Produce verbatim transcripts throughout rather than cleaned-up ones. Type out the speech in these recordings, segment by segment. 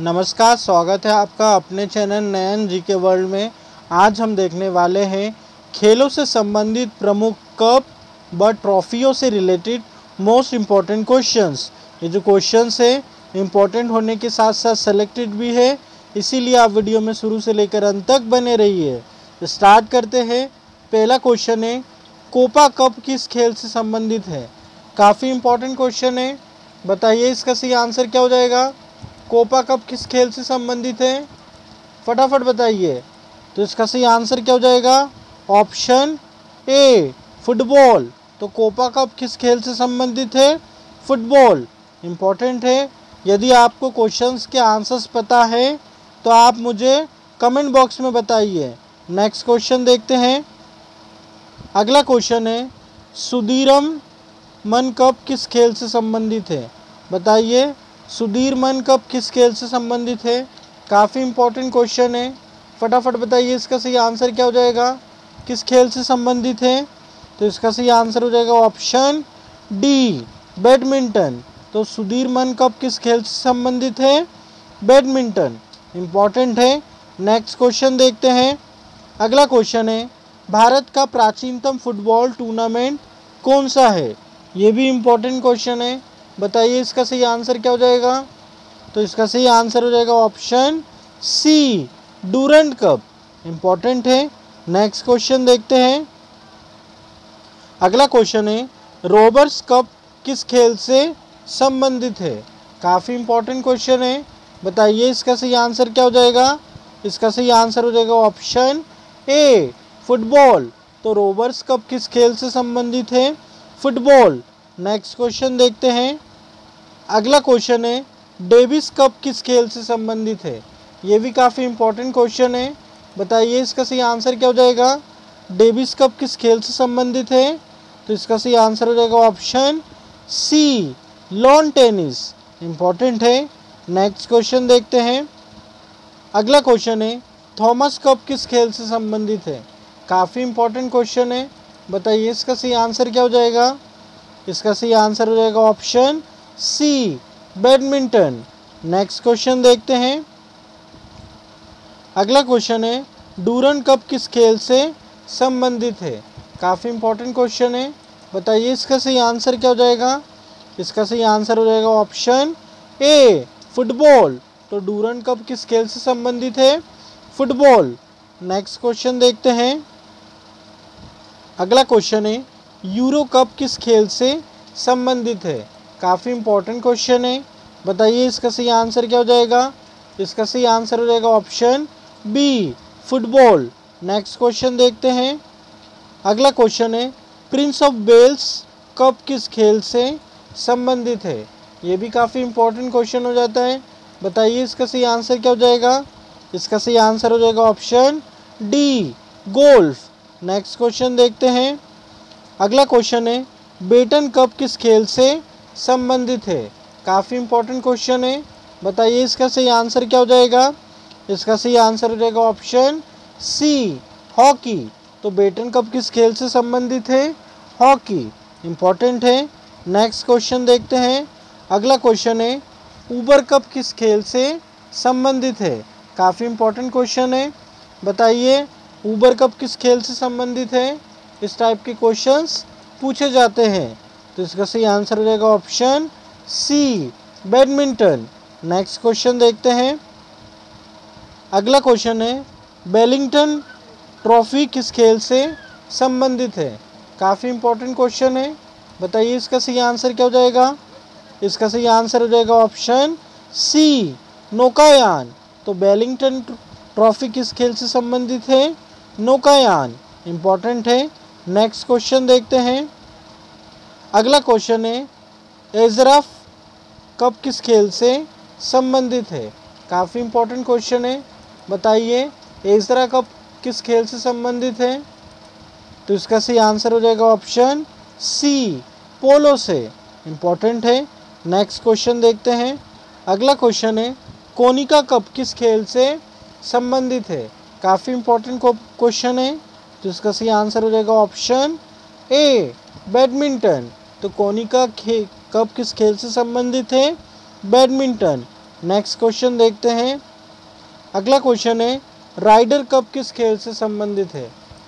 नमस्कार, स्वागत है आपका अपने चैनल नयन जी के वर्ल्ड में। आज हम देखने वाले हैं खेलों से संबंधित प्रमुख कप व ट्रॉफियों से रिलेटेड मोस्ट इम्पॉर्टेंट क्वेश्चंस। ये जो क्वेश्चंस है इम्पॉर्टेंट होने के साथ साथ सेलेक्टेड भी है, इसीलिए आप वीडियो में शुरू से लेकर अंत तक बने रहिए। स्टार्ट करते हैं। पहला क्वेश्चन है कोपा कप किस खेल से संबंधित है। काफ़ी इम्पॉर्टेंट क्वेश्चन है, बताइए इसका सही आंसर क्या हो जाएगा। कोपा कप किस खेल से संबंधित है, फटाफट बताइए। तो इसका सही आंसर क्या हो जाएगा, ऑप्शन ए फुटबॉल। तो कोपा कप किस खेल से संबंधित है, फुटबॉल। इम्पॉर्टेंट है। यदि आपको क्वेश्चंस के आंसर्स पता है तो आप मुझे कमेंट बॉक्स में बताइए। नेक्स्ट क्वेश्चन देखते हैं। अगला क्वेश्चन है सुदीरमन कप किस खेल से संबंधित है, बताइए। सुदीरमन कप किस खेल से संबंधित है, काफ़ी इम्पोर्टेंट क्वेश्चन है, फटाफट बताइए इसका सही आंसर क्या हो जाएगा, किस खेल से संबंधित है। तो इसका सही आंसर हो जाएगा ऑप्शन डी बैडमिंटन। तो सुदीरमन कप किस खेल से संबंधित है, बैडमिंटन। इम्पॉर्टेंट है। नेक्स्ट क्वेश्चन देखते हैं। अगला क्वेश्चन है भारत का प्राचीनतम फुटबॉल टूर्नामेंट कौन सा है। ये भी इम्पोर्टेंट क्वेश्चन है, बताइए इसका सही आंसर क्या हो जाएगा। तो इसका सही आंसर हो जाएगा option C Durand Cup. Important है। नेक्स्ट क्वेश्चन देखते हैं। अगला क्वेश्चन है रोवर्स कप किस खेल से संबंधित है। काफ़ी इम्पोर्टेंट क्वेश्चन है, बताइए इसका सही आंसर क्या हो जाएगा। इसका सही आंसर हो जाएगा ऑप्शन ए फुटबॉल। तो रोवर्स कप किस खेल से संबंधित है, फुटबॉल। नेक्स्ट क्वेश्चन देखते हैं। अगला क्वेश्चन है डेविस कप किस खेल से संबंधित है। ये भी काफ़ी इम्पोर्टेंट क्वेश्चन है, बताइए इसका सही आंसर क्या हो जाएगा। डेविस कप किस खेल से संबंधित है, तो इसका सही आंसर हो जाएगा option C lawn tennis. Important है। नेक्स्ट क्वेश्चन देखते हैं। अगला क्वेश्चन है थॉमस कप किस खेल से संबंधित है। काफ़ी इम्पोर्टेंट क्वेश्चन है, बताइए इसका सही आंसर क्या हो जाएगा। इसका सही आंसर हो जाएगा option C badminton. Next question देखते हैं। अगला क्वेश्चन है डूरंड कप किस खेल से संबंधित है। काफ़ी इम्पोर्टेंट क्वेश्चन है, बताइए इसका सही आंसर क्या हो जाएगा। इसका सही आंसर हो जाएगा ऑप्शन ए फुटबॉल। तो डूरंड कप किस खेल से संबंधित है, फुटबॉल। नेक्स्ट क्वेश्चन देखते हैं। अगला क्वेश्चन है यूरो कप किस खेल से संबंधित है। काफ़ी इम्पोर्टेंट क्वेश्चन है, बताइए इसका सही आंसर क्या हो जाएगा। इसका सही आंसर हो जाएगा option B football. Next question देखते हैं। अगला क्वेश्चन है प्रिंस ऑफ वेल्स कप किस खेल से संबंधित है। ये भी काफ़ी इम्पोर्टेंट क्वेश्चन हो जाता है, बताइए इसका सही आंसर क्या हो जाएगा। इसका सही आंसर हो जाएगा option D golf. Next question देखते हैं। अगला क्वेश्चन है बेटन कप किस खेल से संबंधित है। काफ़ी इम्पोर्टेंट क्वेश्चन है, बताइए इसका सही आंसर क्या हो जाएगा। इसका सही आंसर हो जाएगा ऑप्शन सी हॉकी। तो बेटन कप किस खेल से संबंधित है, हॉकी। इम्पॉर्टेंट है। नेक्स्ट क्वेश्चन देखते हैं। अगला क्वेश्चन है ऊबर कप किस खेल से संबंधित है। काफ़ी इम्पोर्टेंट क्वेश्चन है, बताइए ऊबर कप किस खेल से संबंधित है। इस टाइप के क्वेश्चंस पूछे जाते हैं। तो इसका सही आंसर हो जाएगा option C badminton. Next question देखते हैं। अगला क्वेश्चन है बेलिंगटन ट्रॉफी किस खेल से संबंधित है। काफ़ी इम्पोर्टेंट क्वेश्चन है, बताइए इसका सही आंसर क्या हो जाएगा। इसका सही आंसर हो जाएगा ऑप्शन सी नौकायान। तो बेलिंगटन ट्रॉफी किस खेल से संबंधित है, नौकायान। इम्पॉर्टेंट है। नेक्स्ट क्वेश्चन देखते हैं। अगला क्वेश्चन है एज़राफ कप किस खेल से संबंधित है। काफ़ी इम्पोर्टेंट क्वेश्चन है, बताइए एज़राफ कप किस खेल से संबंधित है। तो इसका सही आंसर हो जाएगा ऑप्शन सी पोलो से। इम्पॉर्टेंट है। नेक्स्ट क्वेश्चन देखते हैं। अगला क्वेश्चन है कोनिका कप किस खेल से संबंधित है। काफ़ी इम्पोर्टेंट क्वेश्चन है, तो इसका सही आंसर हो जाएगा ऑप्शन ए बैडमिंटन। तो कोनिका कप किस खेल से संबंधित है, बैडमिंटन। नेक्स्ट क्वेश्चन देखते हैं। अगला क्वेश्चन है राइडर कप किस खेल से संबंधित है।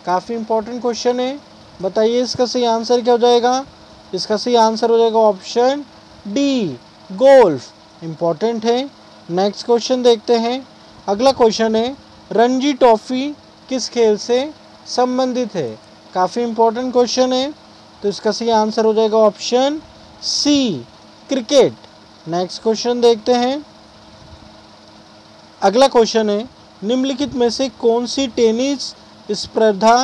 काफ़ी इंपॉर्टेंट क्वेश्चन है, बताइए इसका सही आंसर क्या हो जाएगा। इसका सही आंसर हो जाएगा ऑप्शन डी गोल्फ, इम्पॉर्टेंट है। नेक्स्ट क्वेश्चन देखते हैं। अगला क्वेश्चन है रणजी ट्रॉफी किस खेल से संबंधित है। काफ़ी इंपॉर्टेंट क्वेश्चन है, तो इसका सही आंसर हो जाएगा option C cricket. Next question देखते हैं। अगला क्वेश्चन है निम्नलिखित में से कौन सी टेनिस स्पर्धा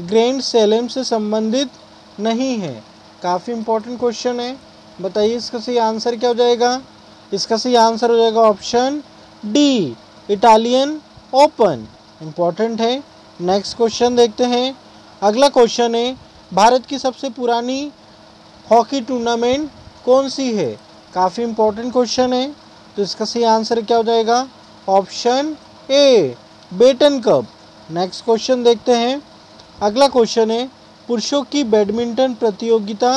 ग्रैंड स्लैम से संबंधित नहीं है। काफ़ी इंपॉर्टेंट क्वेश्चन है, बताइए इसका सही आंसर क्या हो जाएगा। इसका सही आंसर हो जाएगा option D Italian open, important है। नेक्स्ट क्वेश्चन देखते हैं। अगला क्वेश्चन है भारत की सबसे पुरानी हॉकी टूर्नामेंट कौन सी है। काफ़ी इंपॉर्टेंट क्वेश्चन है, तो इसका सही आंसर क्या हो जाएगा option A Beighton cup. Next question देखते हैं। अगला क्वेश्चन है पुरुषों की बैडमिंटन प्रतियोगिता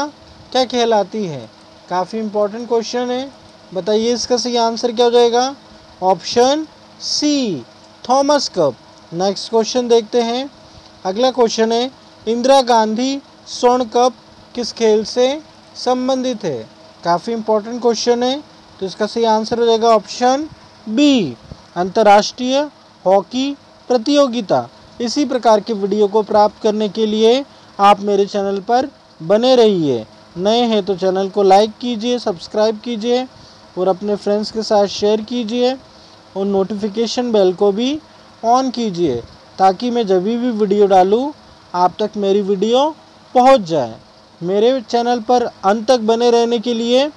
क्या कहलाती है। काफ़ी इंपॉर्टेंट क्वेश्चन है, बताइए इसका सही आंसर क्या हो जाएगा option C Thomas cup. Next question देखते हैं। अगला क्वेश्चन है इंदिरा गांधी स्वर्ण कप किस खेल से संबंधित है। काफ़ी इंपॉर्टेंट क्वेश्चन है, तो इसका सही आंसर हो जाएगा ऑप्शन बी अंतर्राष्ट्रीय हॉकी प्रतियोगिता। इसी प्रकार के वीडियो को प्राप्त करने के लिए आप मेरे चैनल पर बने रहिए। नए हैं तो चैनल को लाइक कीजिए, सब्सक्राइब कीजिए और अपने फ्रेंड्स के साथ शेयर कीजिए और नोटिफिकेशन बेल को भी ऑन कीजिए ताकि मैं जब भी वीडियो डालूँ आप तक मेरी वीडियो पहुंच जाए। मेरे चैनल पर अंत तक बने रहने के लिए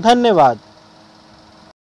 धन्यवाद।